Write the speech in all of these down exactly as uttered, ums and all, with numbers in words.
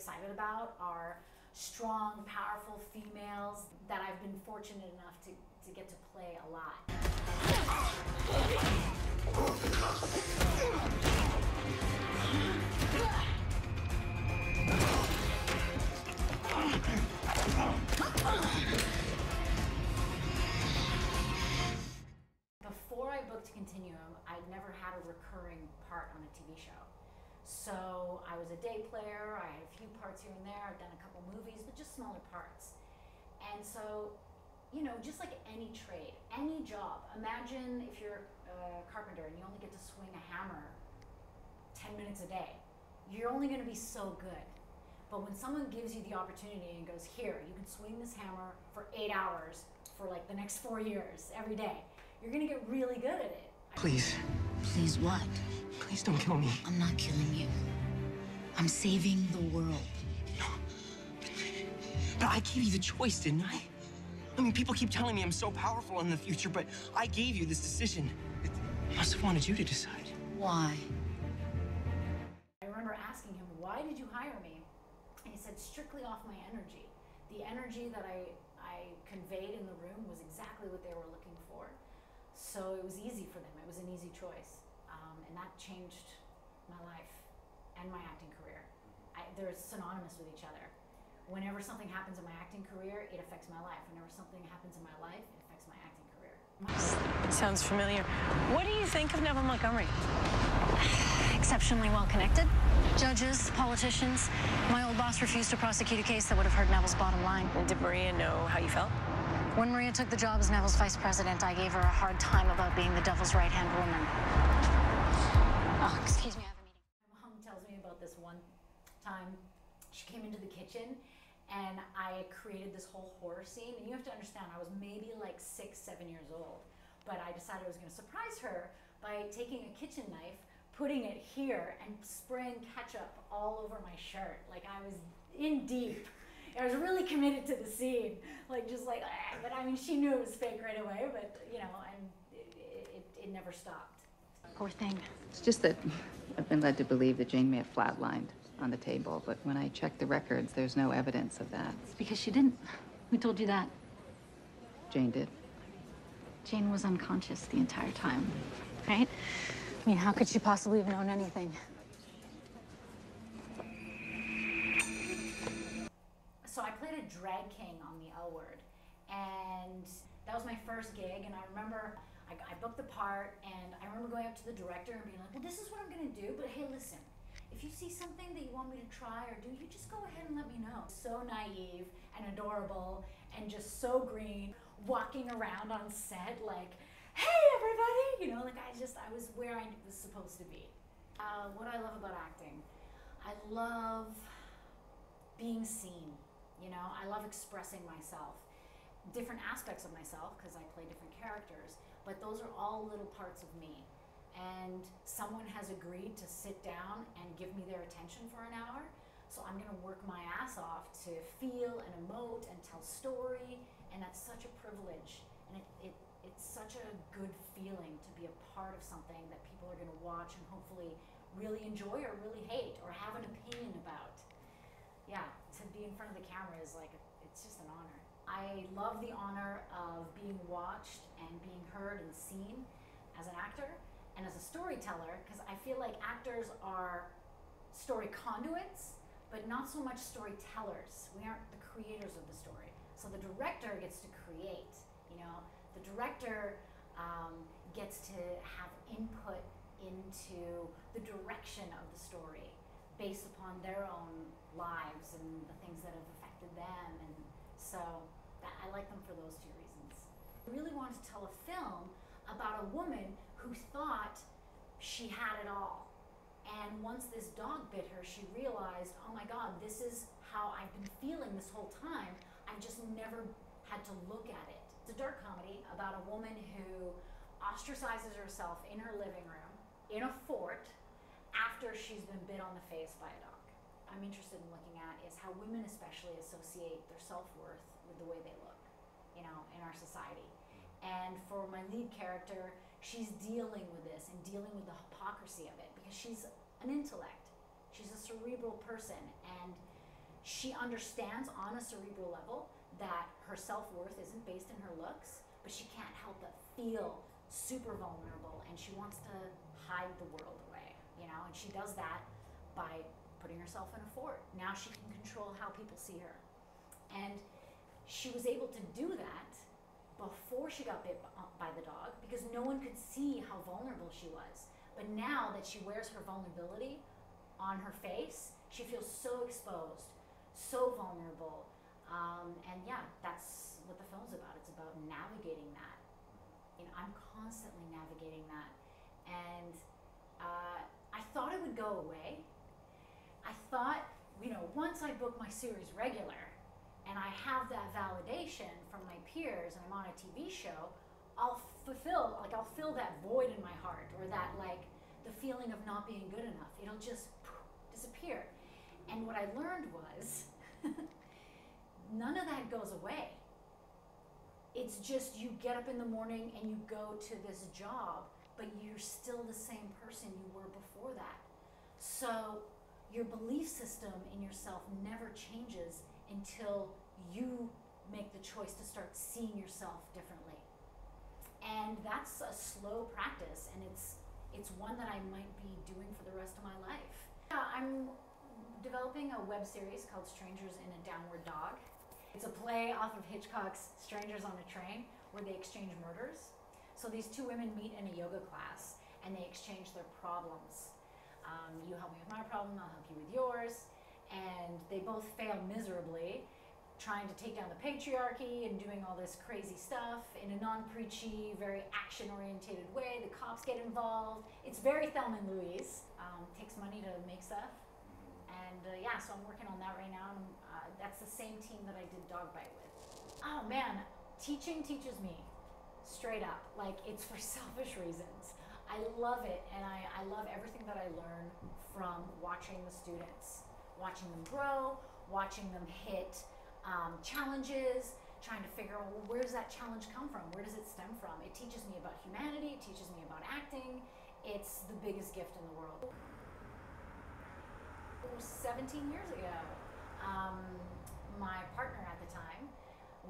excited about are strong, powerful females that I've been fortunate enough to, to get to play a lot. Before I booked Continuum, I'd never had a recurring part on a T V show. So I was a day player, I had a few parts here and there, I've done a couple movies, but just smaller parts. And so, you know, just like any trade, any job, imagine if you're a carpenter and you only get to swing a hammer ten minutes a day. You're only going to be so good. But when someone gives you the opportunity and goes, here, you can swing this hammer for eight hours for like the next four years, every day, you're going to get really good at it. Please. Please what? Please don't kill me. I'm not killing you. I'm saving the world. No. But I gave you the choice, didn't I? I mean, people keep telling me I'm so powerful in the future, but I gave you this decision. I must have wanted you to decide. Why? I remember asking him, why did you hire me? And he said, strictly off my energy. The energy that I, I conveyed in the room was exactly what they were looking for. So it was easy for them. It was an easy choice. Um, and that changed my life and my acting career. I, they're synonymous with each other. Whenever something happens in my acting career, it affects my life. Whenever something happens in my life, it affects my acting career. My Sounds familiar. What do you think of Neville Montgomery? Exceptionally well connected. Judges, politicians. My old boss refused to prosecute a case that would have hurt Neville's bottom line. And did Maria know how you felt? When Maria took the job as Neville's vice president, I gave her a hard time about being the devil's right-hand woman. Oh, excuse me, I have a meeting. My mom tells me about this one time. She came into the kitchen, and I created this whole horror scene. And you have to understand, I was maybe like six, seven years old. But I decided I was going to surprise her by taking a kitchen knife, putting it here, and spraying ketchup all over my shirt. Like, I was in deep. I was really committed to the scene, like just like, ah, but I mean, she knew it was fake right away, but you know, and it, it, it never stopped. Poor thing. It's just that I've been led to believe that Jane may have flatlined on the table, but when I checked the records, there's no evidence of that. It's because she didn't. Who told you that? Jane did. Jane was unconscious the entire time, right? I mean, how could she possibly have known anything? So I played a drag king on the L Word, and that was my first gig, and I remember I, I booked the part, and I remember going up to the director and being like, well, this is what I'm going to do, but hey, listen, if you see something that you want me to try or do, you just go ahead and let me know. So naive and adorable and just so green, walking around on set like, hey, everybody, you know, like I just, I was where I was supposed to be. Uh, what I love about acting, I love being seen. You know, I love expressing myself, different aspects of myself, because I play different characters, but those are all little parts of me. And someone has agreed to sit down and give me their attention for an hour, so I'm going to work my ass off to feel and emote and tell story, and that's such a privilege. And it, it, it's such a good feeling to be a part of something that people are going to watch and hopefully really enjoy or really hate or have an opinion about. Yeah, to be in front of the camera is like, it's just an honor. I love the honor of being watched and being heard and seen as an actor and as a storyteller, because I feel like actors are story conduits, but not so much storytellers. We aren't the creators of the story. So the director gets to create, you know? The director um, gets to have input into the direction of the story, based upon their own lives and the things that have affected them. And so that, I like them for those two reasons. I really wanted to tell a film about a woman who thought she had it all. And once this dog bit her, she realized, oh my God, this is how I've been feeling this whole time. I've just never had to look at it. It's a dark comedy about a woman who ostracizes herself in her living room, in a fort, after she's been bit on the face by a dog. I'm interested in looking at is how women especially associate their self-worth with the way they look, you know, in our society. And for my lead character, she's dealing with this and dealing with the hypocrisy of it, because she's an intellect. She's a cerebral person, and she understands on a cerebral level that her self-worth isn't based in her looks, but she can't help but feel super vulnerable, and she wants to hide the world away, you know, and she does that by putting herself in a fort. Now she can control how people see her. And she was able to do that before she got bit by the dog because no one could see how vulnerable she was. But now that she wears her vulnerability on her face, she feels so exposed, so vulnerable. Um, and yeah, that's what the film's about. It's about navigating that. You know, I'm constantly navigating that. And uh, I thought it would go away. I thought, you know, once I book my series regular and I have that validation from my peers and I'm on a T V show, I'll fulfill, like I'll fill that void in my heart, or that, like, the feeling of not being good enough. It'll just disappear. And what I learned was none of that goes away. It's just you get up in the morning and you go to this job, but you're still the same person you were before that. So your belief system in yourself never changes until you make the choice to start seeing yourself differently. And that's a slow practice, and it's it's one that I might be doing for the rest of my life. I'm developing a web series called Strangers in a Downward Dog. It's a play off of Hitchcock's Strangers on a Train, where they exchange murders. So these two women meet in a yoga class and they exchange their problems. Um, you help me with my problem, I'll help you with yours. And they both fail miserably, trying to take down the patriarchy and doing all this crazy stuff in a non-preachy, very action-oriented way. The cops get involved. It's very Thelma and Louise. Um, takes money to make stuff. And uh, yeah, so I'm working on that right now. And, uh, that's the same team that I did Dog Bite with. Oh man, teaching teaches me, straight up. Like, it's for selfish reasons. I love it, and I, I love everything that I learn from watching the students, watching them grow, watching them hit um, challenges, trying to figure out, well, where does that challenge come from? Where does it stem from? It teaches me about humanity, it teaches me about acting. It's the biggest gift in the world. seventeen years ago, um, my partner at the time,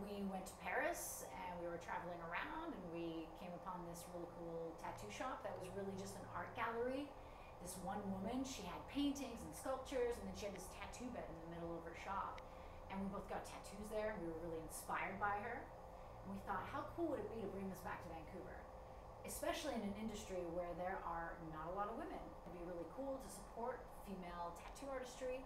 we went to Paris and we were traveling around and we came upon this really cool tattoo shop that was really just an art gallery. This one woman, she had paintings and sculptures, and then she had this tattoo bed in the middle of her shop. And we both got tattoos there and we were really inspired by her. And we thought, how cool would it be to bring this back to Vancouver? Especially in an industry where there are not a lot of women. It'd be really cool to support female tattoo artistry.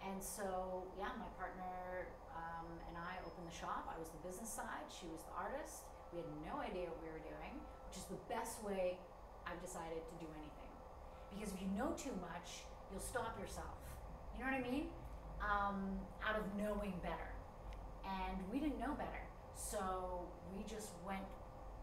And so, yeah, my partner um, and I opened the shop. I was the business side, she was the artist. We had no idea what we were doing, which is the best way I've decided to do anything. Because if you know too much, you'll stop yourself. You know what I mean? Um, out of knowing better. And we didn't know better. So we just went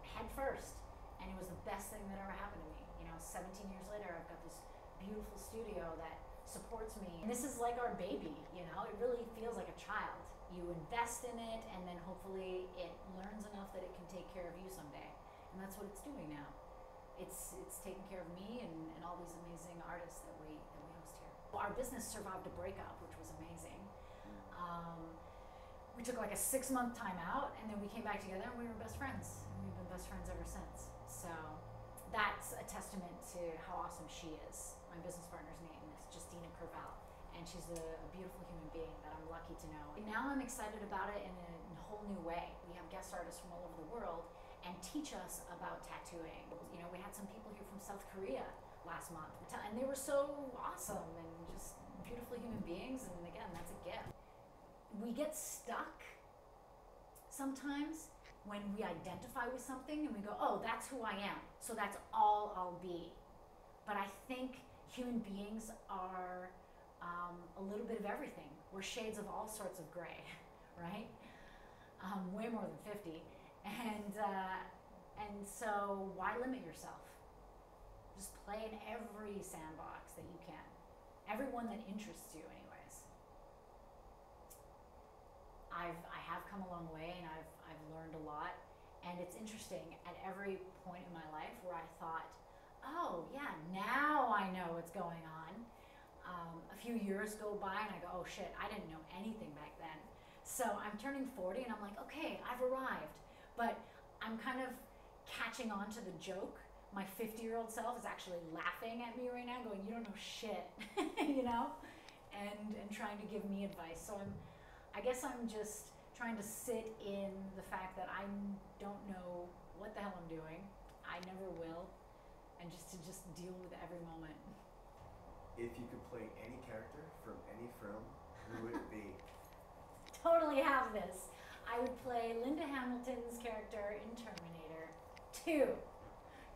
head first. And it was the best thing that ever happened to me. You know, seventeen years later, I've got this beautiful studio that supports me. And this is like our baby, you know? It really feels like a child. You invest in it, and then hopefully it learns enough that it can take care of you someday. And that's what it's doing now. It's, it's taking care of me and, and all these amazing artists that we, that we host here. Our business survived a breakup, which was amazing. Um, we took like a six-month time out, and then we came back together, and we were best friends. And we've been best friends ever since. So that's a testament to how awesome she is. My business partner's name is Justina Kerbal, and she's a, a beautiful human being that I'm lucky to know. And now I'm excited about it in a, in a whole new way. We have guest artists from all over the world and teach us about tattooing. You know, we had some people here from South Korea last month, and they were so awesome and just beautiful human beings, and again, that's a gift. We get stuck sometimes when we identify with something and we go, oh, that's who I am, so that's all I'll be. But I think human beings are um, a little bit of everything. We're shades of all sorts of gray, right? Um, way more than fifty. And, uh, and so why limit yourself? Just play in every sandbox that you can. Everyone that interests you anyways. I've, I have come a long way, and I've, I've learned a lot, and it's interesting at every point in my life where I thought, oh yeah, now I know what's going on. Um, um, a few years go by and I go, oh shit, I didn't know anything back then. So I'm turning forty and I'm like, okay, I've arrived. But I'm kind of catching on to the joke. My fifty-year-old self is actually laughing at me right now going, you don't know shit, you know, and, and trying to give me advice. So I'm, I guess I'm just trying to sit in the fact that I don't know what the hell I'm doing. I never will. And just to just deal with every moment. If you could play any character from any film, who would it be? Totally have this. I would play Linda Hamilton's character in Terminator two.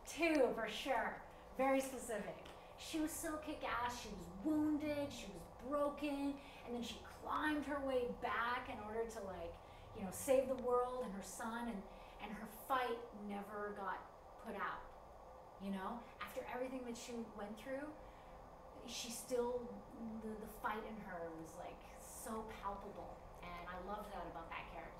Two, for sure. Very specific. She was so kick-ass. She was wounded. She was broken. And then she climbed her way back in order to, like, you know, save the world and her son. And, and her fight never got put out. You know, after everything that she went through, she still, the, the fight in her was like so palpable. And I love that about that character.